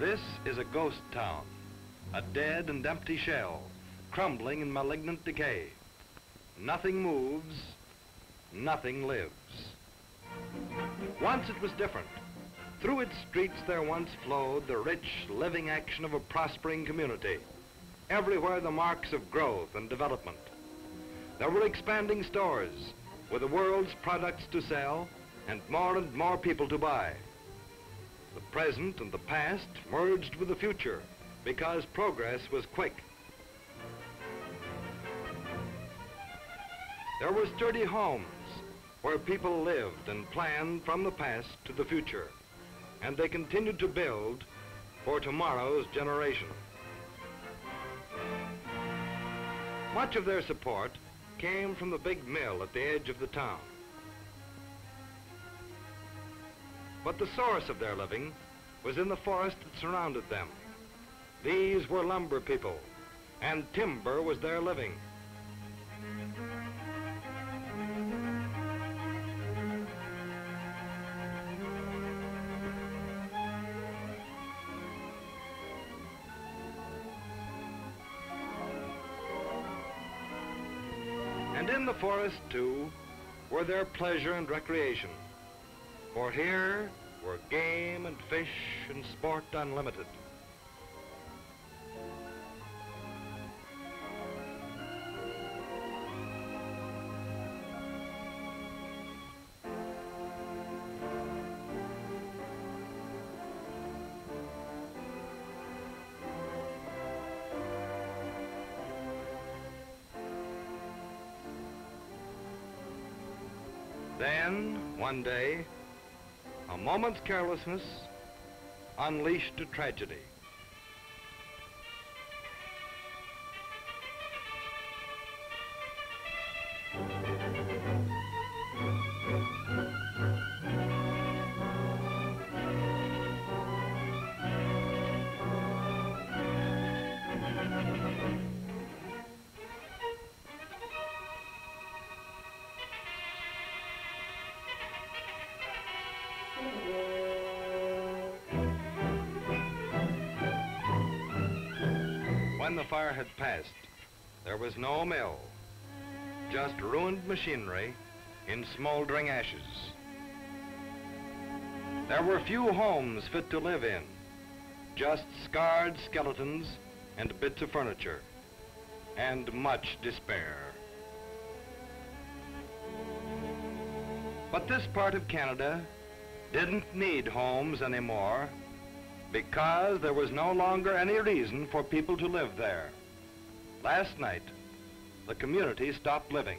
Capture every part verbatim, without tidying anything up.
This is a ghost town, a dead and empty shell, crumbling in malignant decay. Nothing moves, nothing lives. Once it was different. Through its streets there once flowed the rich, living action of a prospering community. Everywhere the marks of growth and development. There were expanding stores with the world's products to sell and more and more people to buy. The present and the past merged with the future because progress was quick. There were sturdy homes where people lived and planned from the past to the future, and they continued to build for tomorrow's generation. Much of their support came from the big mill at the edge of the town. But the source of their living was in the forest that surrounded them. These were lumber people, and timber was their living. And in the forest, too, were their pleasure and recreation. For here were game and fish and sport unlimited. Then, one day, a moment's carelessness unleashed a tragedy. When the fire had passed, there was no mill, just ruined machinery in smoldering ashes. There were few homes fit to live in, just scarred skeletons and bits of furniture, and much despair. But this part of Canada didn't need homes anymore, because there was no longer any reason for people to live there. Last night, the community stopped living.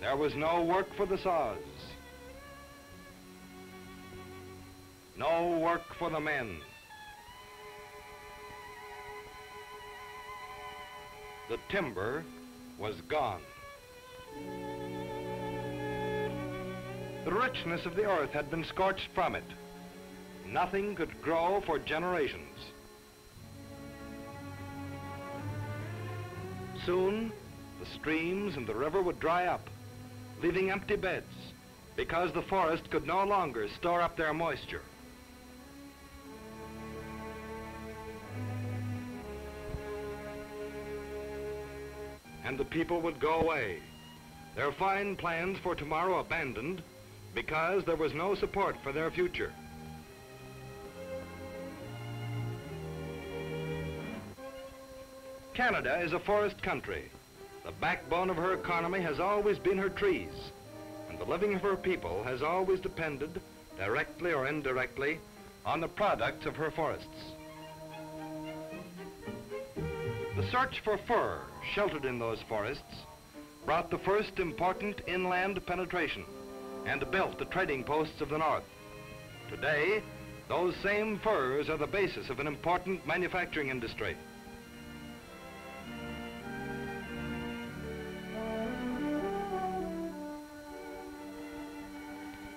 There was no work for the saws, no work for the men. The timber was gone. The richness of the earth had been scorched from it. Nothing could grow for generations. Soon, the streams and the river would dry up, leaving empty beds, because the forest could no longer store up their moisture. And the people would go away, their fine plans for tomorrow abandoned, because there was no support for their future. Canada is a forest country. The backbone of her economy has always been her trees, and the living of her people has always depended, directly or indirectly, on the products of her forests. The search for fur sheltered in those forests brought the first important inland penetration and built the trading posts of the north. Today, those same furs are the basis of an important manufacturing industry.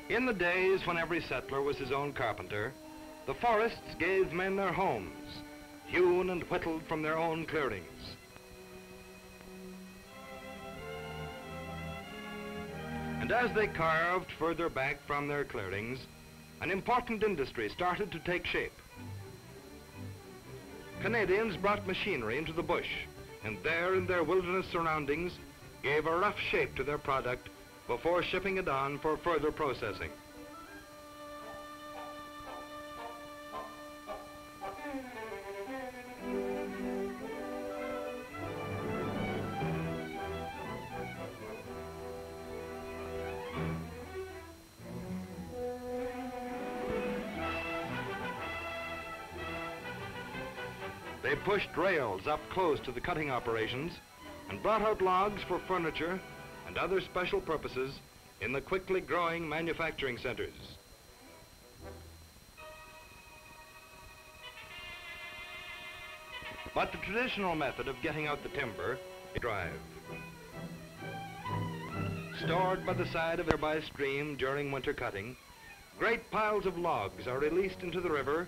In the days when every settler was his own carpenter, the forests gave men their homes, hewn and whittled from their own clearings. And as they carved further back from their clearings, an important industry started to take shape. Canadians brought machinery into the bush and there in their wilderness surroundings gave a rough shape to their product before shipping it on for further processing. They pushed rails up close to the cutting operations and brought out logs for furniture and other special purposes in the quickly growing manufacturing centers. But the traditional method of getting out the timber is drive. Stored by the side of a nearby stream during winter cutting, great piles of logs are released into the river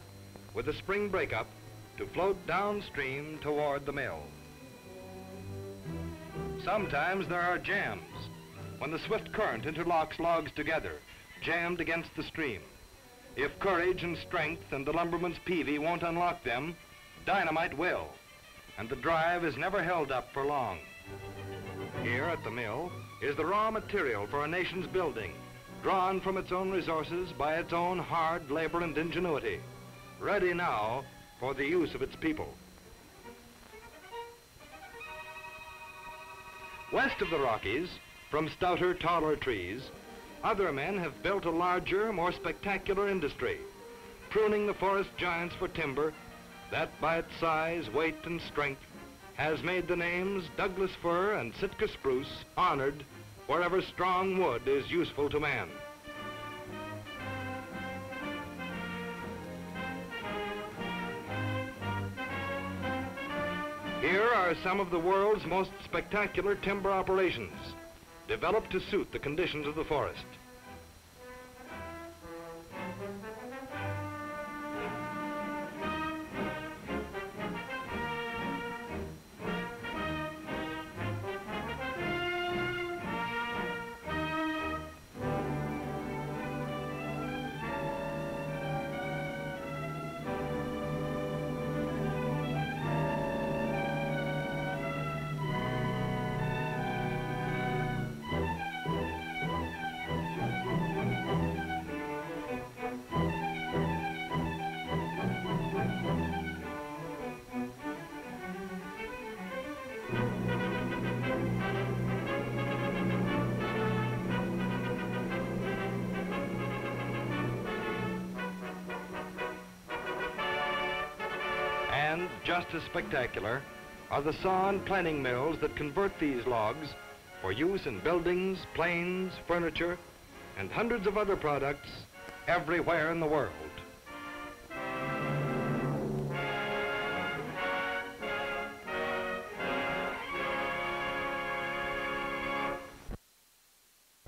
with a spring breakup to float downstream toward the mill. Sometimes there are jams, when the swift current interlocks logs together, jammed against the stream. If courage and strength and the lumberman's peavey won't unlock them, dynamite will, and the drive is never held up for long. Here at the mill is the raw material for a nation's building, drawn from its own resources by its own hard labor and ingenuity, ready now for the use of its people. West of the Rockies, from stouter, taller trees, other men have built a larger, more spectacular industry, pruning the forest giants for timber that by its size, weight, and strength has made the names Douglas fir and Sitka spruce honored wherever strong wood is useful to man. Here are some of the world's most spectacular timber operations, developed to suit the conditions of the forest. And just as spectacular are the saw and planing mills that convert these logs for use in buildings, planes, furniture, and hundreds of other products everywhere in the world.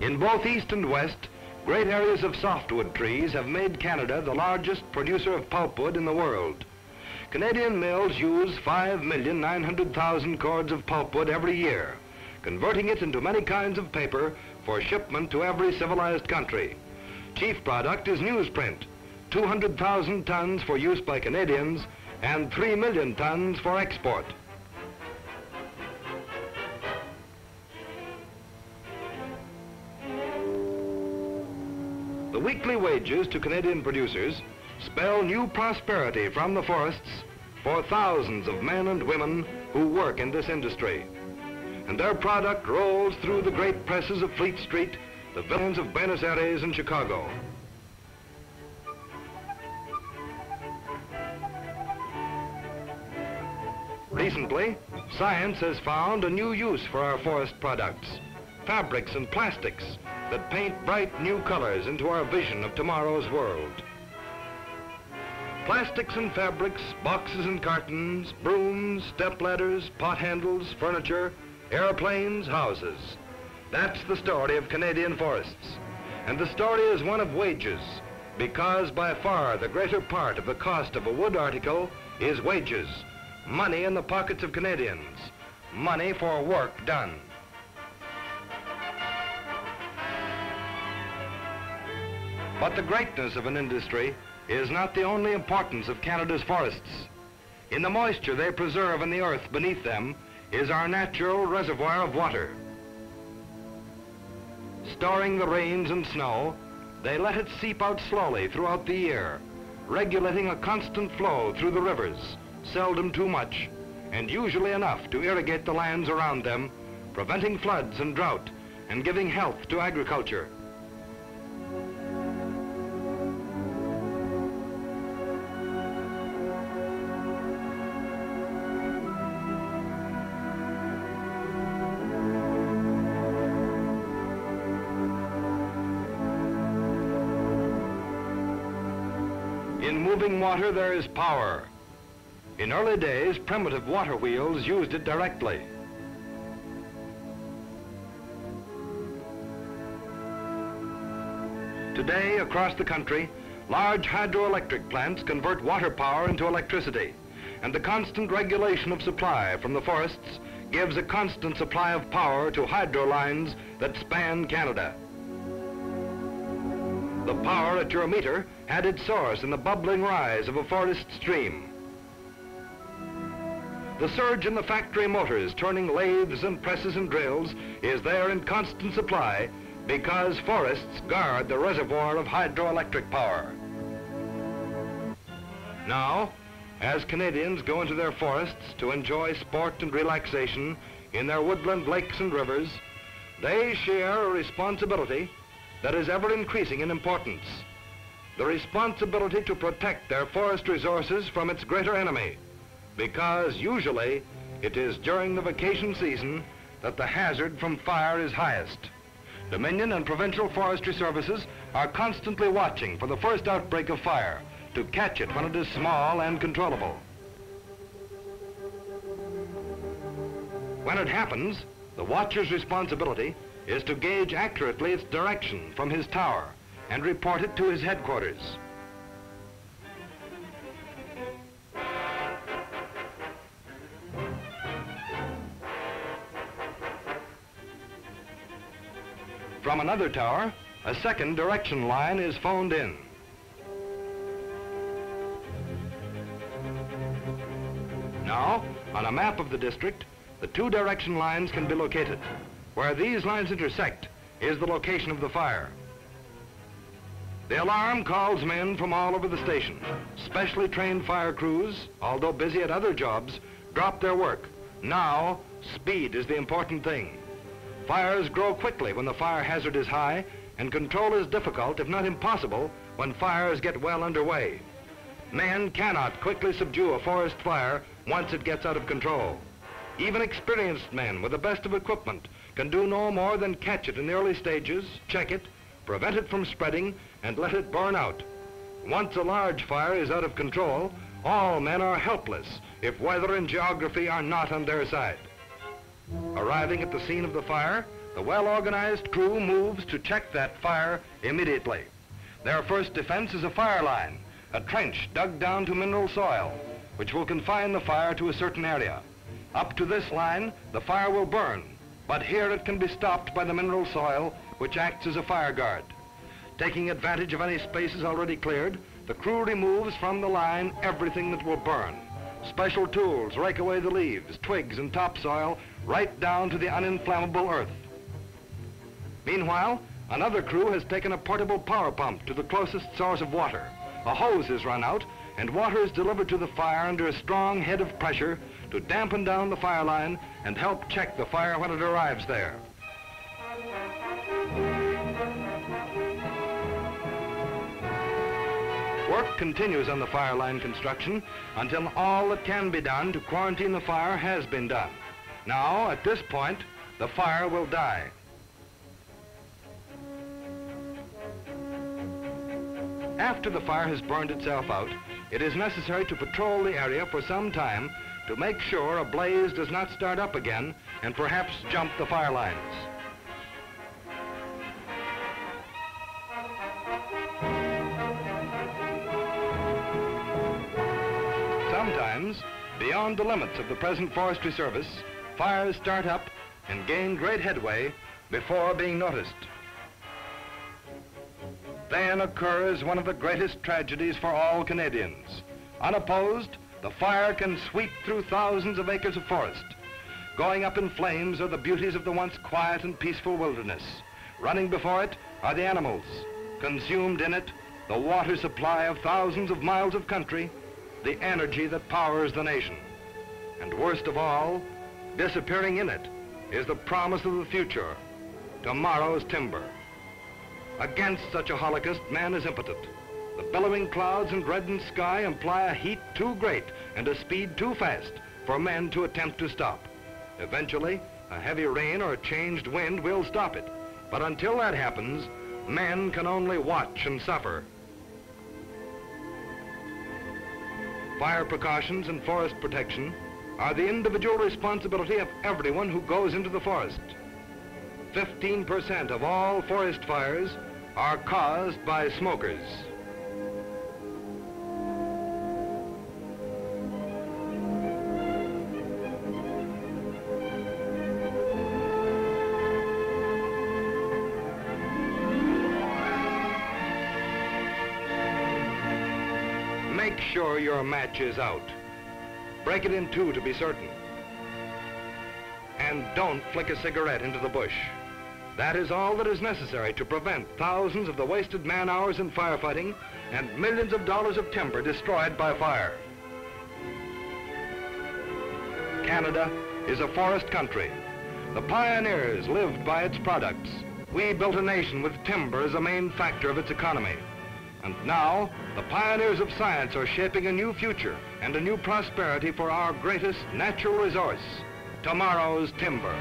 In both east and west, great areas of softwood trees have made Canada the largest producer of pulpwood in the world. Canadian mills use five million nine hundred thousand cords of pulpwood every year, converting it into many kinds of paper for shipment to every civilized country. Chief product is newsprint, two hundred thousand tons for use by Canadians and three million tons for export. The weekly wages to Canadian producers spell new prosperity from the forests for thousands of men and women who work in this industry. And their product rolls through the great presses of Fleet Street, the villages of Buenos Aires and Chicago. Recently, science has found a new use for our forest products, fabrics and plastics that paint bright new colors into our vision of tomorrow's world. Plastics and fabrics, boxes and cartons, brooms, stepladders, pot handles, furniture, airplanes, houses. That's the story of Canadian forests. And the story is one of wages, because by far the greater part of the cost of a wood article is wages, money in the pockets of Canadians, money for work done. But the greatness of an industry is not the only importance of Canada's forests. In the moisture they preserve in the earth beneath them is our natural reservoir of water. Storing the rains and snow, they let it seep out slowly throughout the year, regulating a constant flow through the rivers, seldom too much, and usually enough to irrigate the lands around them, preventing floods and drought, and giving health to agriculture. In moving water, there is power. In early days, primitive water wheels used it directly. Today, across the country, large hydroelectric plants convert water power into electricity, and the constant regulation of supply from the forests gives a constant supply of power to hydro lines that span Canada. The power at your meter had its source in the bubbling rise of a forest stream. The surge in the factory motors turning lathes and presses and drills is there in constant supply because forests guard the reservoir of hydroelectric power. Now, as Canadians go into their forests to enjoy sport and relaxation in their woodland lakes and rivers, they share a responsibility that is ever increasing in importance. The responsibility to protect their forest resources from its greater enemy, because usually it is during the vacation season that the hazard from fire is highest. Dominion and provincial forestry services are constantly watching for the first outbreak of fire to catch it when it is small and controllable. When it happens, the watcher's responsibility is to gauge accurately its direction from his tower and report it to his headquarters. From another tower, a second direction line is phoned in. Now, on a map of the district, the two direction lines can be located. Where these lines intersect is the location of the fire. The alarm calls men from all over the station. Specially trained fire crews, although busy at other jobs, drop their work. Now, speed is the important thing. Fires grow quickly when the fire hazard is high, and control is difficult, if not impossible, when fires get well underway. Man cannot quickly subdue a forest fire once it gets out of control. Even experienced men with the best of equipment can do no more than catch it in the early stages, check it, prevent it from spreading, and let it burn out. Once a large fire is out of control, all men are helpless if weather and geography are not on their side. Arriving at the scene of the fire, the well-organized crew moves to check that fire immediately. Their first defense is a fire line, a trench dug down to mineral soil, which will confine the fire to a certain area. Up to this line, the fire will burn, but here it can be stopped by the mineral soil, which acts as a fire guard. Taking advantage of any spaces already cleared, the crew removes from the line everything that will burn. Special tools rake away the leaves, twigs, and topsoil right down to the uninflammable earth. Meanwhile, another crew has taken a portable power pump to the closest source of water. A hose is run out, and water is delivered to the fire under a strong head of pressure to dampen down the fire line and help check the fire when it arrives there. Work continues on the fire line construction until all that can be done to quarantine the fire has been done. Now, at this point, the fire will die. After the fire has burned itself out, it is necessary to patrol the area for some time to make sure a blaze does not start up again and perhaps jump the fire lines. Sometimes, beyond the limits of the present forestry service, fires start up and gain great headway before being noticed. Then occurs one of the greatest tragedies for all Canadians. Unopposed, The fire can sweep through thousands of acres of forest. Going up in flames are the beauties of the once quiet and peaceful wilderness. Running before it are the animals. Consumed in it, the water supply of thousands of miles of country, the energy that powers the nation. And worst of all, disappearing in it is the promise of the future, tomorrow's timber. Against such a holocaust, man is impotent. The billowing clouds and reddened sky imply a heat too great and a speed too fast for men to attempt to stop. Eventually, a heavy rain or a changed wind will stop it. But until that happens, man can only watch and suffer. Fire precautions and forest protection are the individual responsibility of everyone who goes into the forest. fifteen percent of all forest fires are caused by smokers. Make sure your match is out. Break it in two to be certain. And don't flick a cigarette into the bush. That is all that is necessary to prevent thousands of the wasted man hours in firefighting and millions of dollars of timber destroyed by fire. Canada is a forest country. The pioneers lived by its products. We built a nation with timber as a main factor of its economy. And now, the pioneers of science are shaping a new future and a new prosperity for our greatest natural resource, tomorrow's timber.